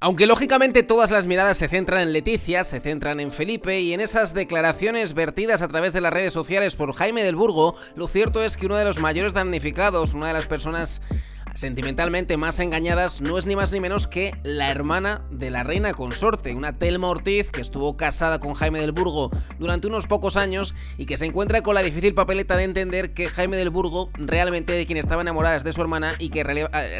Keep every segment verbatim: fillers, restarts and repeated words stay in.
Aunque lógicamente todas las miradas se centran en Letizia, se centran en Felipe y en esas declaraciones vertidas a través de las redes sociales por Jaime del Burgo, lo cierto es que uno de los mayores damnificados, una de las personas sentimentalmente más engañadas, no es ni más ni menos que la hermana de la reina consorte, una Telma Ortiz que estuvo casada con Jaime del Burgo durante unos pocos años y que se encuentra con la difícil papeleta de entender que Jaime del Burgo realmente de quien estaba enamorada es de su hermana y que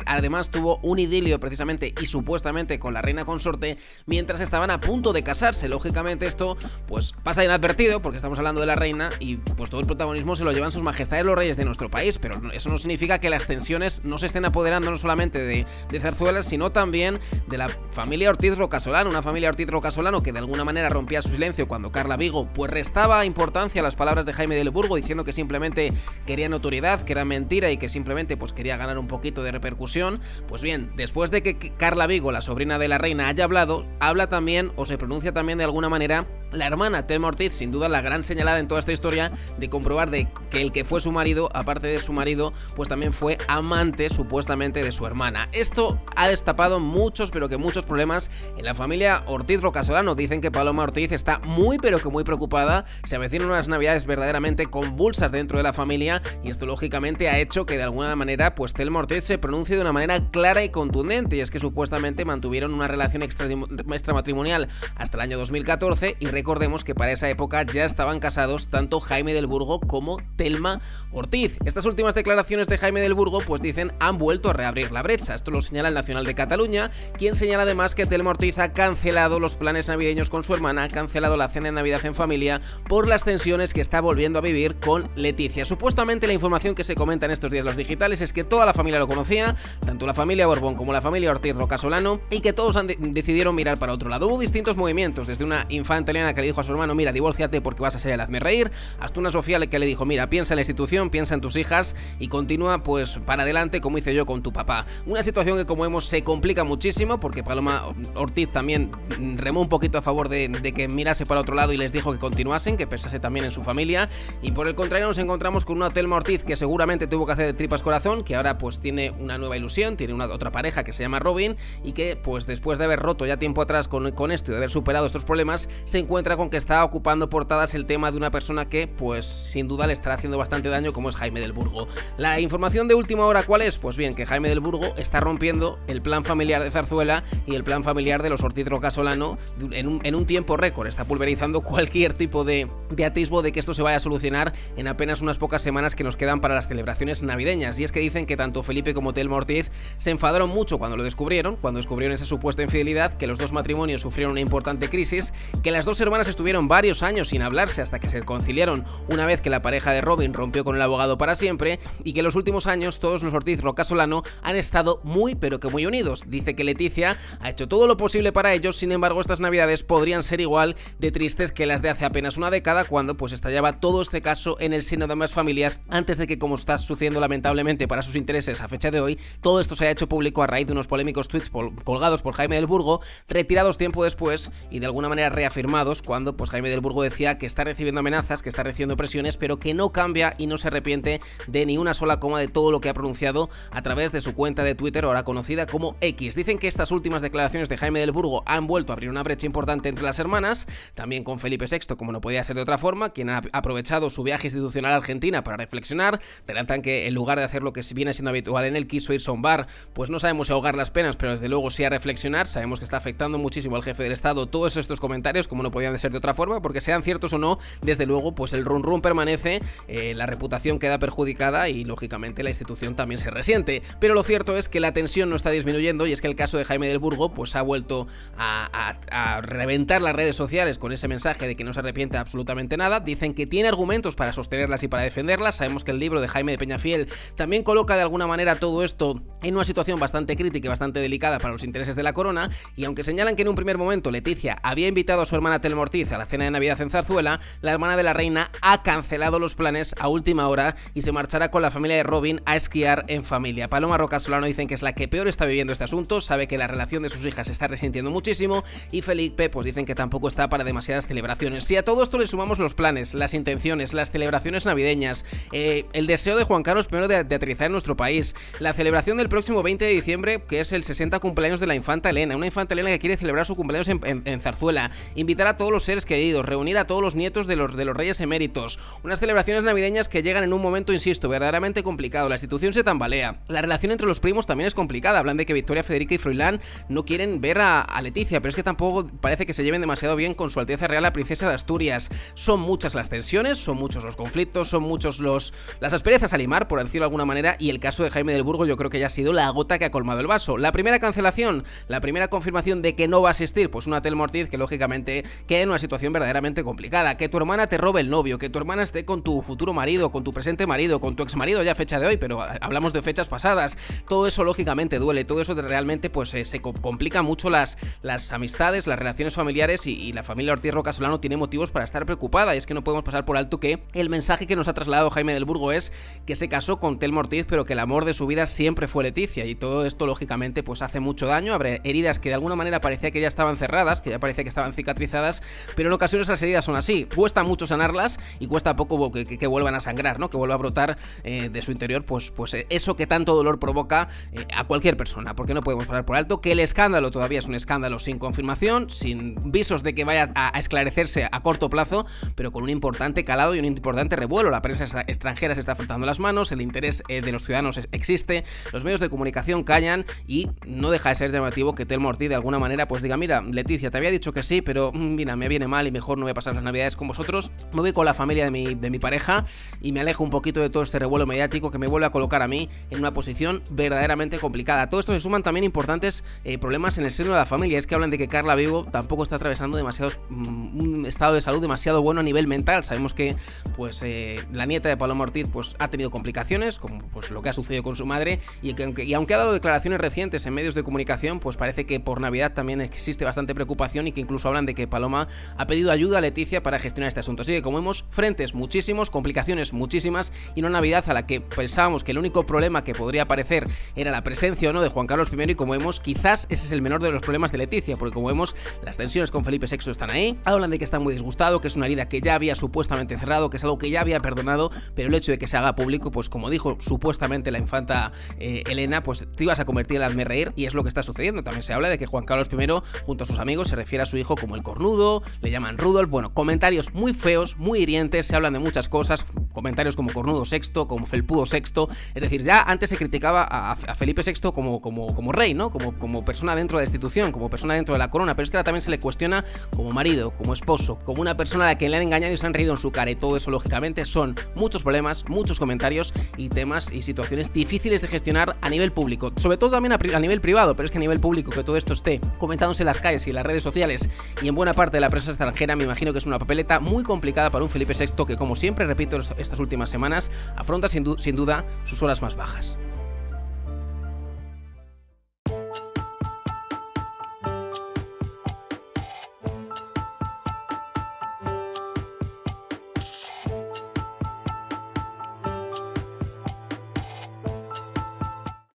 además tuvo un idilio precisamente y supuestamente con la reina consorte mientras estaban a punto de casarse. Lógicamente esto pues pasa inadvertido porque estamos hablando de la reina y pues todo el protagonismo se lo llevan sus majestades los reyes de nuestro país, pero eso no significa que las tensiones no se estén apoderando no solamente de, de Zarzuela, sino también de la familia Ortiz Rocasolano, una familia Ortiz Rocasolano que de alguna manera rompía su silencio cuando Carla Vigo pues restaba importancia a las palabras de Jaime del Burgo diciendo que simplemente quería notoriedad, que era mentira y que simplemente pues quería ganar un poquito de repercusión. Pues bien, después de que Carla Vigo, la sobrina de la reina, haya hablado, habla también o se pronuncia también de alguna manera la hermana Telma Ortiz, sin duda la gran señalada en toda esta historia, de comprobar de que el que fue su marido, aparte de su marido, pues también fue amante supuestamente de su hermana. Esto ha destapado muchos, pero que muchos problemas en la familia Ortiz Rocasolano. Dicen que Paloma Ortiz está muy, pero que muy preocupada. Se avecinan unas navidades verdaderamente convulsas dentro de la familia y esto lógicamente ha hecho que de alguna manera pues Telma Ortiz se pronuncie de una manera clara y contundente, y es que supuestamente mantuvieron una relación extramatrimonial hasta el año dos mil catorce y recordemos que para esa época ya estaban casados tanto Jaime del Burgo como Telma Ortiz. Estas últimas declaraciones de Jaime del Burgo pues dicen han vuelto a reabrir la brecha. Esto lo señala el Nacional de Cataluña, quien señala además que Telma Ortiz ha cancelado los planes navideños con su hermana, ha cancelado la cena de Navidad en familia por las tensiones que está volviendo a vivir con Letizia. Supuestamente la información que se comenta en estos días los digitales es que toda la familia lo conocía, tanto la familia Borbón como la familia Ortiz Rocasolano, y que todos han de- decidieron mirar para otro lado. Hubo distintos movimientos, desde una Infanta Elena que le dijo a su hermano, mira, divórciate porque vas a ser el hazme reír, hasta una Sofía que le dijo, mira, piensa en la institución, piensa en tus hijas y continúa pues para adelante como hice yo con tu papá. Una situación que, como vemos, se complica muchísimo porque Paloma Ortiz también remó un poquito a favor de, de que mirase para otro lado y les dijo que continuasen, que pensase también en su familia, y por el contrario nos encontramos con una Telma Ortiz que seguramente tuvo que hacer de tripas corazón, que ahora pues tiene una nueva ilusión, tiene una otra pareja que se llama Robin y que pues después de haber roto ya tiempo atrás con, con esto y de haber superado estos problemas, se encuentra con que está ocupando portadas el tema de una persona que pues sin duda le estará haciendo bastante daño, como es Jaime del Burgo. La información de última hora, ¿cuál es? Pues bien, que Jaime del Burgo está rompiendo el plan familiar de Zarzuela y el plan familiar de los Ortiz Rocasolano en un, en un tiempo récord. Está pulverizando cualquier tipo de, de atisbo de que esto se vaya a solucionar en apenas unas pocas semanas que nos quedan para las celebraciones navideñas, y es que dicen que tanto Felipe como Telma Ortiz se enfadaron mucho cuando lo descubrieron, cuando descubrieron esa supuesta infidelidad, que los dos matrimonios sufrieron una importante crisis, que las dos hermanas estuvieron varios años sin hablarse hasta que se reconciliaron una vez que la pareja de Robin rompió con el abogado para siempre, y que en los últimos años todos los Ortiz Rocasolano han estado muy pero que muy unidos. Dice que Letizia ha hecho todo lo posible para ellos, sin embargo estas navidades podrían ser igual de tristes que las de hace apenas una década, cuando pues estallaba todo este caso en el seno de ambas familias, antes de que, como está sucediendo lamentablemente para sus intereses a fecha de hoy, todo esto se haya hecho público a raíz de unos polémicos tweets colgados por Jaime del Burgo, retirados tiempo después y de alguna manera reafirmados cuando pues Jaime del Burgo decía que está recibiendo amenazas, que está recibiendo presiones, pero que no cambia y no se arrepiente de ni una sola coma de todo lo que ha pronunciado a través de su cuenta de Twitter, ahora conocida como X. Dicen que estas últimas declaraciones de Jaime del Burgo han vuelto a abrir una brecha importante entre las hermanas, también con Felipe sexto, como no podía ser de otra forma, quien ha aprovechado su viaje institucional a Argentina para reflexionar. Relatan que en lugar de hacer lo que viene siendo habitual en él, quiso irse a un bar, pues no sabemos si ahogar las penas, pero desde luego sí a reflexionar. Sabemos que está afectando muchísimo al jefe del Estado todos estos comentarios, como no podía de ser de otra forma, porque sean ciertos o no, desde luego pues el run run permanece, eh, la reputación queda perjudicada y lógicamente la institución también se resiente, pero lo cierto es que la tensión no está disminuyendo, y es que el caso de Jaime del Burgo pues ha vuelto a, a, a reventar las redes sociales con ese mensaje de que no se arrepiente absolutamente nada. Dicen que tiene argumentos para sostenerlas y para defenderlas. Sabemos que el libro de Jaime de Peñafiel también coloca de alguna manera todo esto en una situación bastante crítica y bastante delicada para los intereses de la corona, y aunque señalan que en un primer momento Letizia había invitado a su hermana Telma Ortiz a la cena de Navidad en Zarzuela, la hermana de la reina ha cancelado los planes a última hora y se marchará con la familia de Robin a esquiar en familia. Paloma Roca Solano dicen que es la que peor está viviendo este asunto, sabe que la relación de sus hijas se está resintiendo muchísimo, y Felipe pues dicen que tampoco está para demasiadas celebraciones. Si a todo esto le sumamos los planes, las intenciones, las celebraciones navideñas, eh, el deseo de Juan Carlos primero de, de aterrizar en nuestro país, la celebración del el próximo veinte de diciembre, que es el sesenta cumpleaños de la infanta Elena, una infanta Elena que quiere celebrar su cumpleaños en, en, en Zarzuela, invitar a todos los seres queridos, reunir a todos los nietos de los, de los reyes eméritos, unas celebraciones navideñas que llegan en un momento, insisto, verdaderamente complicado, la institución se tambalea, la relación entre los primos también es complicada, hablan de que Victoria, Federica y Froilán no quieren ver a, a Letizia, pero es que tampoco parece que se lleven demasiado bien con Su Alteza Real la Princesa de Asturias, son muchas las tensiones, son muchos los conflictos, son muchos los las asperezas a limar, por decirlo de alguna manera, y el caso de Jaime del Burgo yo creo que ya ha sido la gota que ha colmado el vaso. La primera cancelación, la primera confirmación de que no va a asistir, pues una Telma Ortiz que lógicamente queda en una situación verdaderamente complicada, que tu hermana te robe el novio, que tu hermana esté con tu futuro marido, con tu presente marido, con tu ex marido ya a fecha de hoy, pero hablamos de fechas pasadas, todo eso lógicamente duele, todo eso realmente pues eh, se complica mucho las, las amistades, las relaciones familiares y, y la familia Ortiz Roca Solano tiene motivos para estar preocupada, y es que no podemos pasar por alto que el mensaje que nos ha trasladado Jaime del Burgo es que se casó con Telma Ortiz pero que el amor de su vida siempre fue Letizia, y todo esto lógicamente pues hace mucho daño, habrá heridas que de alguna manera parecía que ya estaban cerradas, que ya parecía que estaban cicatrizadas, pero en ocasiones las heridas son así, cuesta mucho sanarlas y cuesta poco que, que, que vuelvan a sangrar, ¿no? Que vuelva a brotar eh, de su interior pues, pues eso que tanto dolor provoca eh, a cualquier persona, porque no podemos pasar por alto que el escándalo todavía es un escándalo sin confirmación, sin visos de que vaya a, a esclarecerse a corto plazo, pero con un importante calado y un importante revuelo, la prensa extranjera se está frotando las manos, el interés eh, de los ciudadanos existe, los medios de comunicación callan y no deja de ser llamativo que Telma Ortiz de alguna manera pues diga, mira Letizia, te había dicho que sí, pero mira, me viene mal y mejor no voy a pasar las navidades con vosotros, me voy con la familia de mi, de mi pareja y me alejo un poquito de todo este revuelo mediático que me vuelve a colocar a mí en una posición verdaderamente complicada. A todo esto se suman también importantes eh, problemas en el seno de la familia, es que hablan de que Carla Vigo tampoco está atravesando demasiados, mm, un estado de salud demasiado bueno a nivel mental, sabemos que pues eh, la nieta de Paloma Ortiz pues ha tenido complicaciones, como pues lo que ha sucedido con su madre, y, que, y aunque ha dado declaraciones recientes en medios de comunicación, pues parece que por Navidad también existe bastante preocupación y que incluso hablan de que Paloma ha pedido ayuda a Letizia para gestionar este asunto, así que como vemos, frentes muchísimos, complicaciones muchísimas, y una Navidad a la que pensábamos que el único problema que podría aparecer era la presencia o no de Juan Carlos primero, y como vemos, quizás ese es el menor de los problemas de Letizia, porque como vemos, las tensiones con Felipe sexto están ahí, hablan de que está muy disgustado, que es una herida que ya había supuestamente cerrado, que es algo que ya había perdonado, pero el hecho de que se haga público, pues como dijo supuestamente la infanta eh, Elena, pues te ibas a convertir en hazme reír, y es lo que está sucediendo. También se habla de que Juan Carlos primero, junto a sus amigos, se refiere a su hijo como el cornudo, le llaman Rudolf, bueno, comentarios muy feos, muy hirientes, se hablan de muchas cosas, comentarios como cornudo sexto, como felpudo sexto, es decir, ya antes se criticaba a, a Felipe sexto como, como, como rey, ¿no? Como, como persona dentro de la institución, como persona dentro de la corona, pero es que ahora también se le cuestiona como marido, como esposo, como una persona a la que le han engañado y se han reído en su cara, y todo eso lógicamente son muchos problemas, muchos comentarios y temas y situaciones difíciles de gestionar a nivel público, sobre todo también a, a nivel privado, pero es que a nivel público que todo esto esté comentándose en las calles y en las redes sociales y en buena parte de la prensa extranjera, me imagino que es una papeleta muy complicada para un Felipe sexto que, como siempre repito estas últimas semanas, afronta sin, du sin duda sus horas más bajas.